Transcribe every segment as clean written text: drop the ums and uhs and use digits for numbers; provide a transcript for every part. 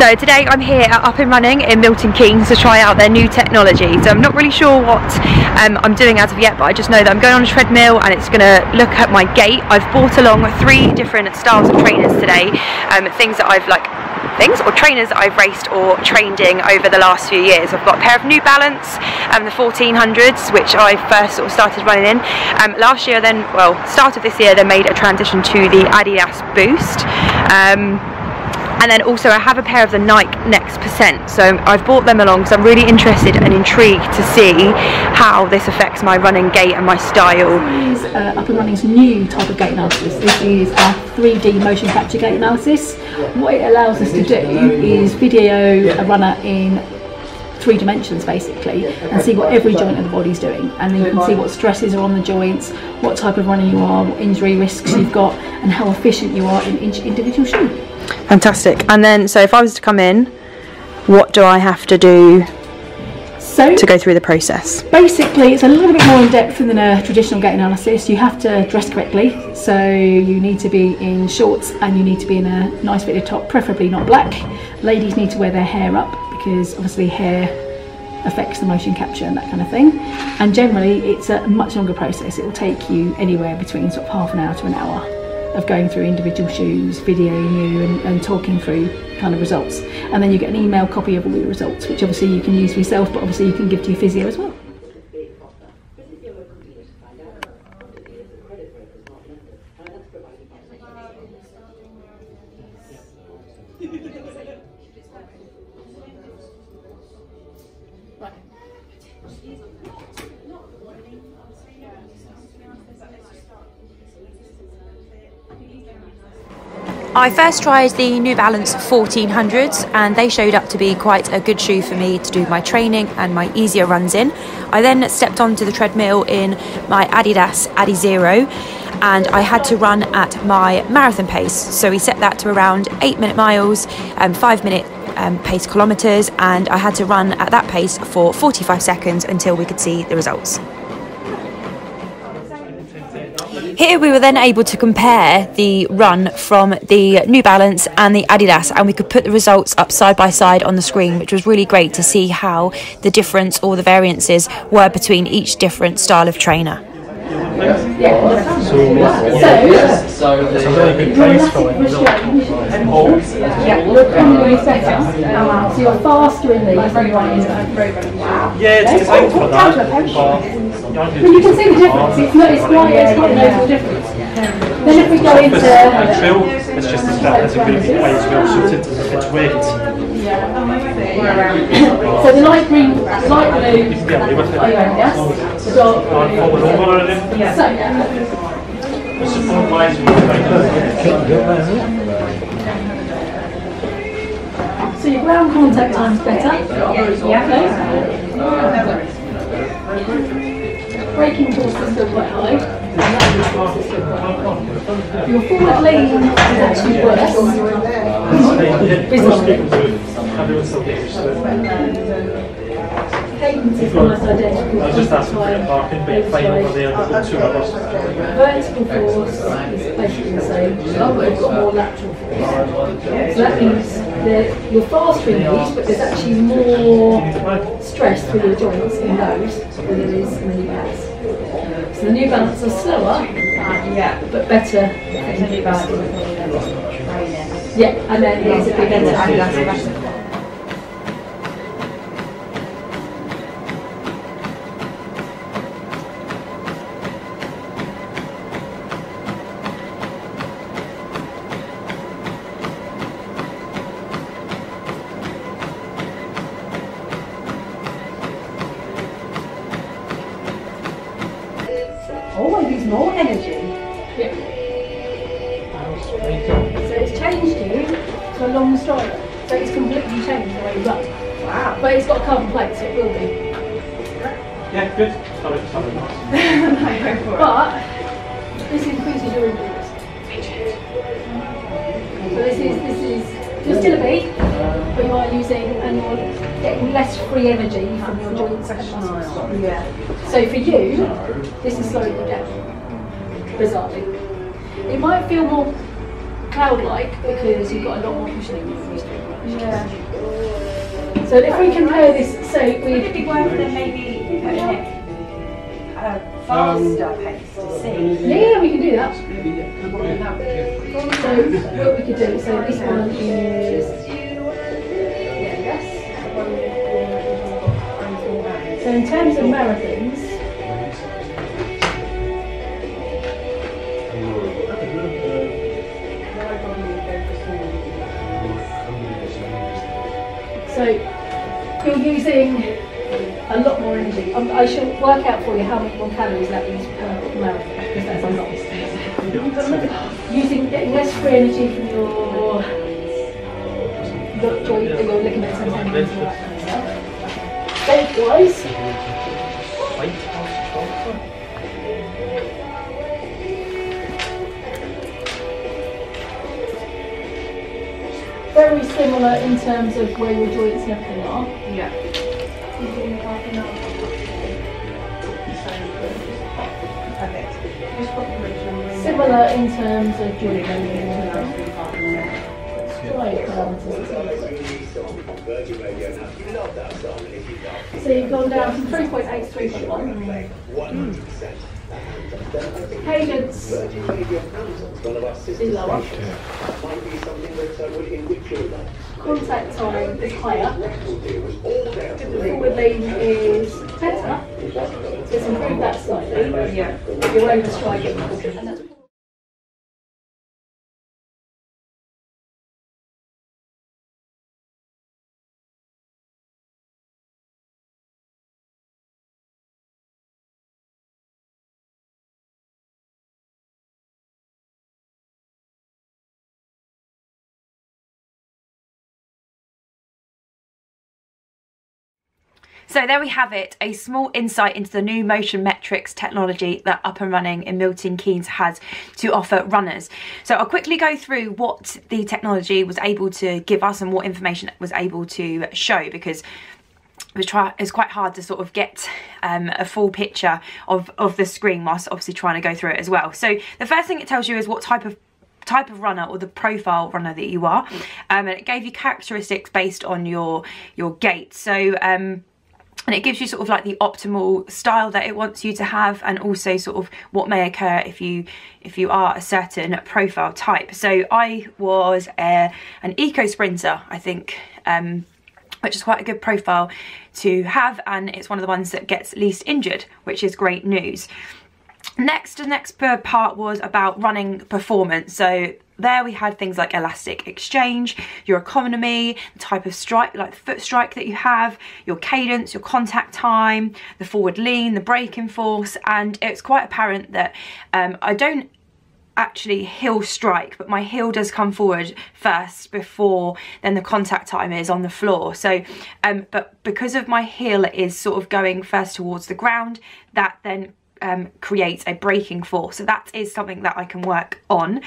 So today I'm here at Up and Running in Milton Keynes to try out their new technology. So I'm not really sure what I'm doing as of yet, but I just know that I'm going on a treadmill and it's going to look at my gait. I've brought along 3 different styles of trainers today, trainers that I've raced or trained in over the last few years. I've got a pair of New Balance and the 1400s, which I first sort of started running in last year. Then, well, start of this year, they made a transition to the Adidas Boost. And then also I have a pair of the Nike Next%, so I've bought them along because I'm really interested and intrigued to see how this affects my running gait and my style. This is Up and Running's new type of gait analysis. This is our 3D motion capture gait analysis. What it allows us to do is video a runner in 3 dimensions basically and see what every joint of the body's doing, and then you can see what stresses are on the joints, what type of runner you are, what injury risks you've got, and how efficient you are in each individual shoe. Fantastic. And then, so if I was to come in, what do I have to do to go through the process? Basically, it's a little bit more in depth than a traditional gait analysis. You have to dress correctly, so you need to be in shorts and you need to be in a nice fitted top, preferably not black. Ladies need to wear their hair up because obviously hair affects the motion capture and that kind of thing, and generally it's a much longer process. It will take you anywhere between sort of half an hour to an hour of going through individual shoes, videoing you and talking through kind of results, and then you get an email copy of all your results, which obviously you can use for yourself, but obviously you can give to your physio as well. I first tried the New Balance 1400s and they showed up to be quite a good shoe for me to do my training and my easier runs in. I then stepped onto the treadmill in my Adidas Adizero and I had to run at my marathon pace. So we set that to around 8-minute miles and 5-minute pace kilometres, and I had to run at that pace for 45 seconds until we could see the results. Here we were then able to compare the run from the New Balance and the Adidas, and we could put the results up side by side on the screen, which was really great to see how the difference or the variances were between each different style of trainer. So you're faster in these. Yeah, it's designed for that. But you can see the difference. It's quite a noticeable difference. Then if we go into trail, it's just as bad as it could be, quite as well suited to its weight. Yeah. So the light blue. Yes. The support wise, so your ground contact time's better. Yeah. Braking forces still quite high. Your forward lean is actually worse. Cadence is almost identical. Vertical force is basically the same. We've got more lateral force. So that means you're faster in these, but there's actually more stress with your joints in those than there is in the New Balance. So the New Balance are slower, but better than the New Balance. Yeah, and then there's a big end. Oh, I use more energy. Yeah. So it's changed you to a long stroller. So it's completely changed the way you run. Wow. But it's got a carbon plate, so it will be. Yeah, good. Sorry. But this increases your endurance. So this is you're still a beat, but you are using and you're getting less free energy from your joints and muscles. Yeah. So for you, this is slowing you down, bizarrely. It might feel more cloud-like because you've got a lot more cushioning. Yeah. Yeah. So if we compare this, so we would it be worth them maybe putting it at a faster pace to see? Yeah, we can do that. So what we could do, so this one is. So in terms of marathons, so you're using a lot more energy. I shall work out for you how many more calories that means per marathon, because that's a lot. Getting less free energy from your ligaments and tendons and all that kind of stuff. Weight-wise, very similar in terms of where your joints and everything are. Yeah. Perfect. Similar in terms of joint movement. So you've gone down from 3.8 to 3.1. Cadence is lower. Contact time is higher. Forward lean is better. So it's improved that slightly. Yeah. You're over striking. So there we have it, a small insight into the new motion metrics technology that Up and Running in Milton Keynes has to offer runners. So I'll quickly go through what the technology was able to give us and what information it was able to show, because it's quite hard to sort of get a full picture of the screen whilst obviously trying to go through it as well. So the first thing it tells you is what type of runner, or the profile runner that you are, and it gave you characteristics based on your gait. So and it gives you sort of like the optimal style that it wants you to have, and also sort of what may occur if you are a certain profile type. So I was an eco sprinter, I think, which is quite a good profile to have, and it's one of the ones that gets least injured, which is great news. The next part was about running performance. So there we had things like elastic exchange, your economy, the type of strike, like the foot strike that you have, your cadence, your contact time, the forward lean, the braking force, and it's quite apparent that I don't actually heel strike, but my heel does come forward first before then the contact time is on the floor. So but because of my heel is sort of going first towards the ground, that then creates a braking force. So that is something that I can work on.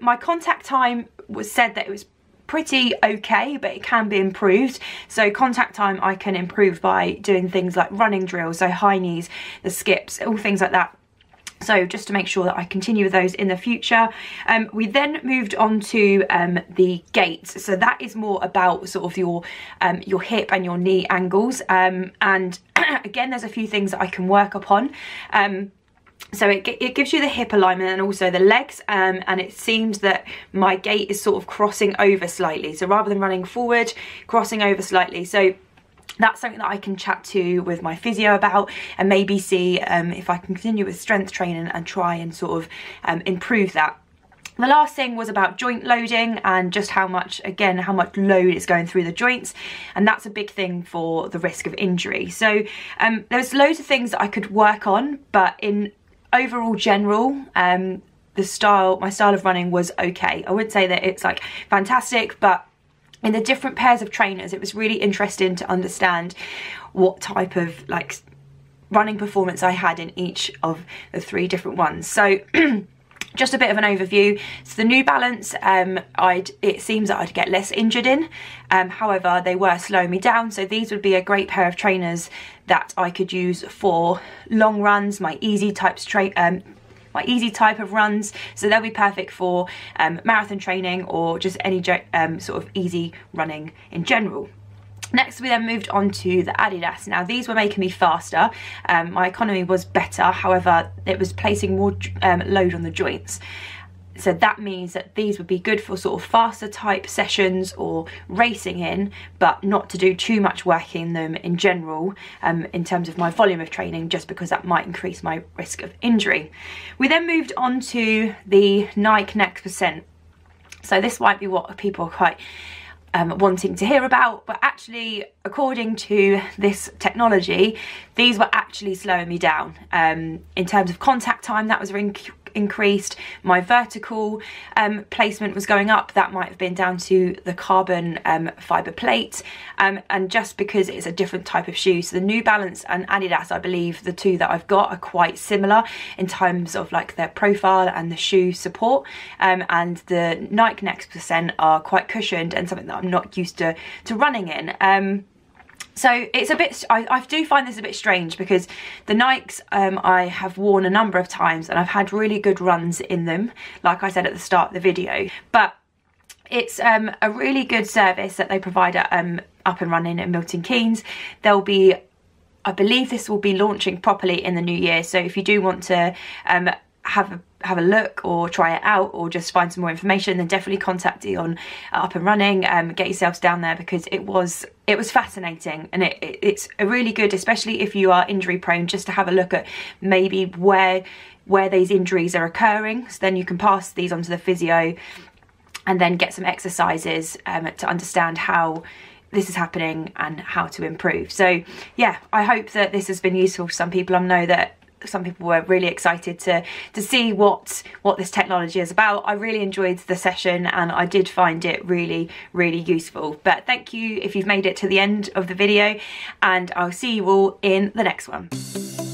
My contact time was said that it was pretty okay, but it can be improved. So contact time I can improve by doing things like running drills, so high knees, the skips, all things like that. So just to make sure that I continue with those in the future. We then moved on to the gait. So that is more about sort of your hip and your knee angles. And again, there's a few things that I can work upon. So it gives you the hip alignment and also the legs, and it seems that my gait is sort of crossing over slightly. So rather than running forward, crossing over slightly. So that's something that I can chat to with my physio about, and maybe see if I can continue with strength training and try and sort of improve that. The last thing was about joint loading and just how much load is going through the joints, and that's a big thing for the risk of injury. So there's loads of things that I could work on, but in overall general, my style of running was okay. I wouldn't say that it's like fantastic, but in the different pairs of trainers, it was really interesting to understand what type of like running performance I had in each of the three different ones. So just a bit of an overview. So the New Balance, it seems that I'd get less injured in. However, they were slowing me down. So these would be a great pair of trainers that I could use for long runs, my easy types quite easy type of runs, so they'll be perfect for marathon training or just any sort of easy running in general. Next, we then moved on to the Adidas. Now, these were making me faster. My economy was better, however, it was placing more load on the joints. So that means that these would be good for sort of faster type sessions or racing in, but not to do too much work in them in general in terms of my volume of training, just because that might increase my risk of injury. We then moved on to the Nike Next%. So this might be what people are quite wanting to hear about, but actually, according to this technology, these were actually slowing me down. In terms of contact time, that was increased. My vertical placement was going up. That might have been down to the carbon fibre plate, and just because it's a different type of shoe. So the New Balance and Adidas, I believe the two that I've got, are quite similar in terms of like their profile and the shoe support, and the Nike Next% are quite cushioned and something that I'm not used to running in. So it's a bit, I do find this a bit strange, because the Nikes I have worn a number of times and I've had really good runs in them, like I said at the start of the video. But it's a really good service that they provide at Up and Running at Milton Keynes. There'll be, I believe this will be launching properly in the new year. So if you do want to have a look or try it out or just find some more information, then definitely contact Dion at Up and Running. Get yourselves down there, because it was fascinating, and it's a really good, especially if you are injury prone, just to have a look at maybe where these injuries are occurring. So then you can pass these onto the physio and then get some exercises to understand how this is happening and how to improve. So yeah, I hope that this has been useful for some people. I know that some people were really excited to see what this technology is about. I really enjoyed the session and I did find it really, really useful. But thank you if you've made it to the end of the video, and I'll see you all in the next one.